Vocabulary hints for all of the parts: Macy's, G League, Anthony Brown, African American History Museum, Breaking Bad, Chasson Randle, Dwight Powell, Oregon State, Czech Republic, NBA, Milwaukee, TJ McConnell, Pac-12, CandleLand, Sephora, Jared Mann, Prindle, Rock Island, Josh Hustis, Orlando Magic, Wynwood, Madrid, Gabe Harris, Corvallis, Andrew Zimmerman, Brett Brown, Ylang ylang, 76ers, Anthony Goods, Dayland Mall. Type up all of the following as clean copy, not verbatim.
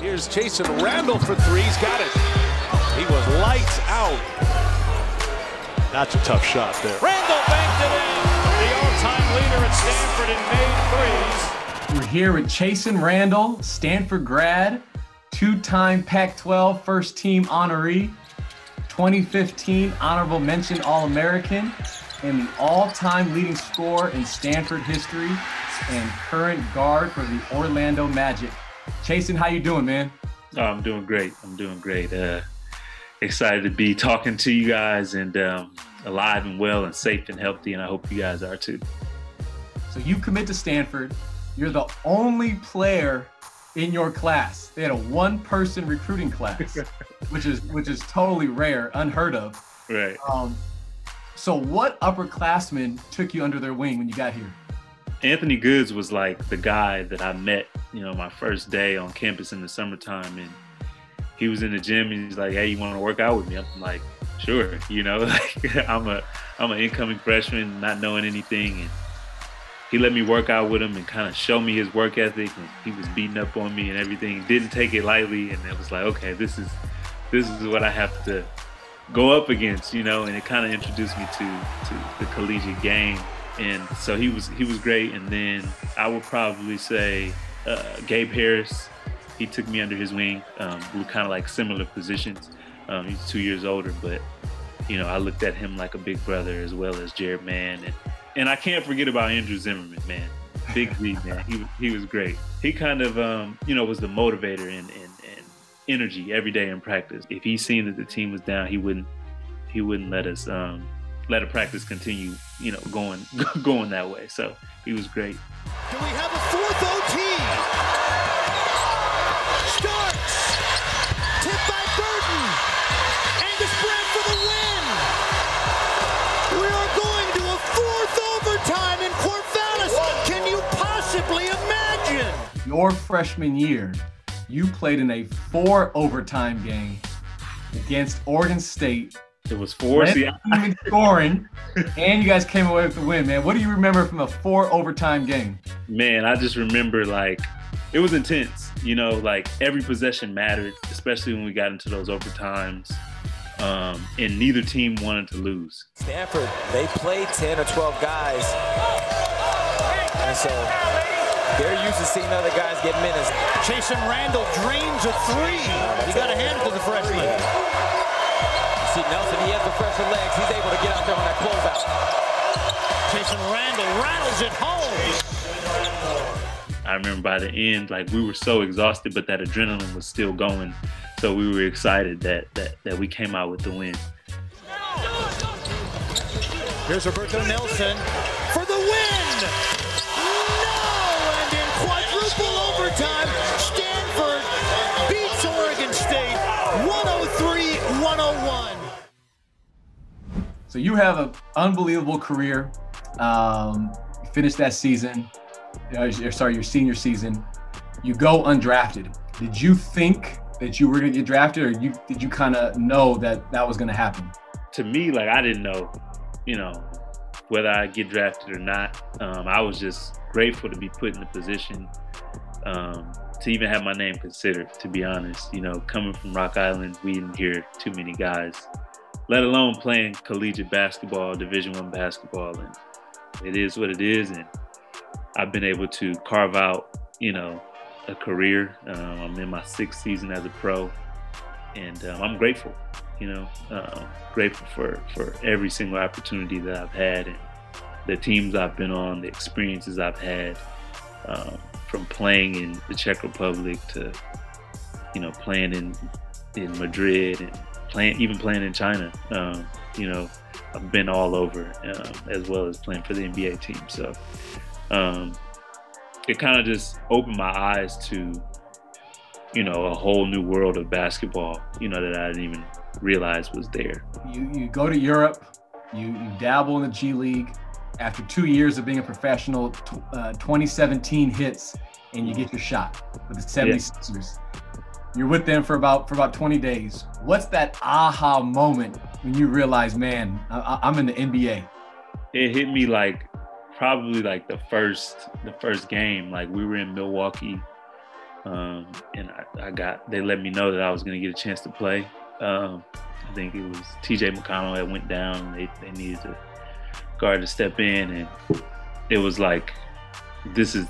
Here's Chasson Randle for three. He's got it. He was lights out. That's a tough shot there. Randle banked it in. The all-time leader at Stanford in made threes. We're here with Chasson Randle, Stanford grad, two-time Pac-12 first-team honoree, 2015 honorable mention All-American, and the all-time leading scorer in Stanford history and current guard for the Orlando Magic. Chasson, how you doing, man? Oh, I'm doing great. I'm doing great. Excited to be talking to you guys, and alive and well and safe and healthy, and I hope you guys are too. So you commit to Stanford. You're the only player in your class. They had a one-person recruiting class, which is totally rare, unheard of. Right. So what upperclassmen took you under their wing when you got here? Anthony Goods was like the guy that I met, you know, my first day on campus in the summertime, and he was in the gym and he's like, "Hey, you want to work out with me?" I'm like, "Sure," you know, like I'm an incoming freshman, not knowing anything, and he let me work out with him and kind of show me his work ethic. And he was beating up on me and everything. He didn't take it lightly, and it was like, okay, this is what I have to go up against, you know. And it kind of introduced me to the collegiate game. And so he was great. And then I would probably say Gabe Harris. He took me under his wing. We were kind of like similar positions. He's 2 years older, but you know, I looked at him like a big brother, as well as Jared Mann. And I can't forget about Andrew Zimmerman, man. Big Z, man. He was great. He kind of you know, was the motivator and energy every day in practice. If he seen that the team was down, he wouldn't let us let a practice continue, you know, going that way. So he was great. Do we have a fourth OT? Starts. Tip by Burton. And the spread for the win. We are going to a fourth overtime in Corvallis. Can you possibly imagine? Your freshman year, you played in a four-overtime game against Oregon State. It was four. Scoring, and you guys came away with the win, man. What do you remember from a four-overtime game? Man, I just remember, like, it was intense. You know, like, every possession mattered, especially when we got into those overtimes, and neither team wanted to lose. Stanford, they play 10 or 12 guys, and so they're used to seeing other guys get minutes. Chasson Randle drains a three. He got a handful of the freshman. Yeah. Nelson, he has the fresher legs. He's able to get out there on that closeout. Chasson Randle rattles it home. I remember by the end, like, we were so exhausted, but that adrenaline was still going. So we were excited that we came out with the win. Here's Roberto Nelson for the win. No! And in quadruple overtime, Stanford beats Oregon State 103-101. So you have an unbelievable career. You finish that season, your senior season. You go undrafted. Did you think that you were gonna get drafted, or did you kind of know that was gonna happen? To me, like, I didn't know, you know, whether I get drafted or not. I was just grateful to be put in the position to even have my name considered, to be honest. You know, coming from Rock Island, we didn't hear too many guys, let alone playing collegiate basketball, Division I basketball, and it is what it is. And I've been able to carve out, you know, a career. I'm in my sixth season as a pro, and I'm grateful, you know, grateful for every single opportunity that I've had, and the teams I've been on, the experiences I've had, from playing in the Czech Republic to, you know, playing in Madrid, and even playing in China. You know, I've been all over, as well as playing for the NBA team. So it kind of just opened my eyes to, you know, a whole new world of basketball, you know, that I didn't even realize was there. You go to Europe, you dabble in the G League. After 2 years of being a professional, 2017 hits, and you get your shot with the 76ers. Yeah. You're with them for about 20 days. What's that aha moment when you realize, man, I'm in the NBA? It hit me like probably like the first game. Like, we were in Milwaukee, And they let me know that I was going to get a chance to play. I think it was TJ McConnell that went down. They needed a guard to step in, and it was like, this is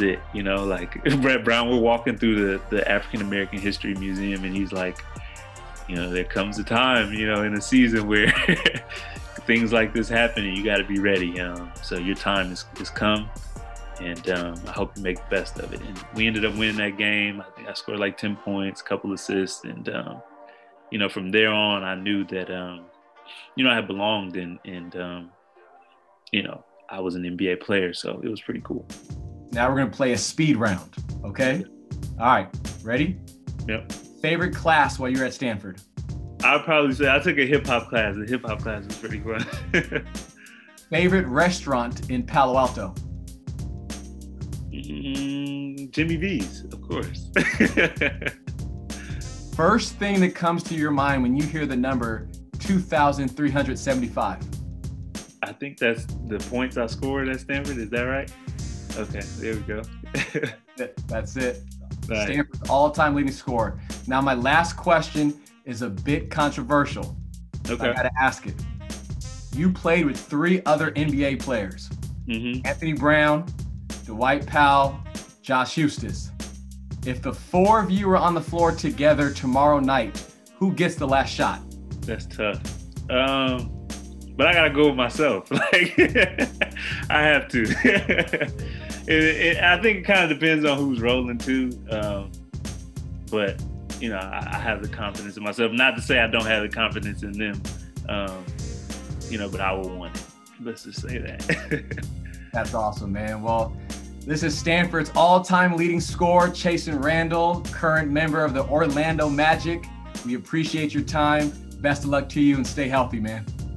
it, you know. Like Brett Brown, we're walking through the African American History Museum, and he's like, you know, there comes a time, you know, in a season where things like this happen, and you got to be ready. So your time has come, and I hope you make the best of it. And we ended up winning that game. I think I scored like 10 points, a couple assists, and you know, from there on, I knew that you know, I had belonged, and you know, I was an NBA player, so it was pretty cool. Now we're gonna play a speed round, okay? All right, ready? Yep. Favorite class while you were at Stanford? I'd probably say I took a hip-hop class. The hip-hop class was pretty fun. Favorite restaurant in Palo Alto? Jimmy V's, of course. First thing that comes to your mind when you hear the number 2,375? I think that's the points I scored at Stanford. Is that right? Okay, there we go. That's it. Right. Stanford's all-time leading scorer. Now, my last question is a bit controversial. Okay. I got to ask it. You played with three other NBA players. Mm-hmm. Anthony Brown, Dwight Powell, Josh Hustis. If the four of you were on the floor together tomorrow night, who gets the last shot? That's tough. But I gotta go with myself. Like I have to. I think it kind of depends on who's rolling too. But you know, I have the confidence in myself. Not to say I don't have the confidence in them. You know, but I will want it. Let's just say that. That's awesome, man. Well, this is Stanford's all-time leading scorer, Chasson Randle, current member of the Orlando Magic. We appreciate your time. Best of luck to you, and stay healthy, man.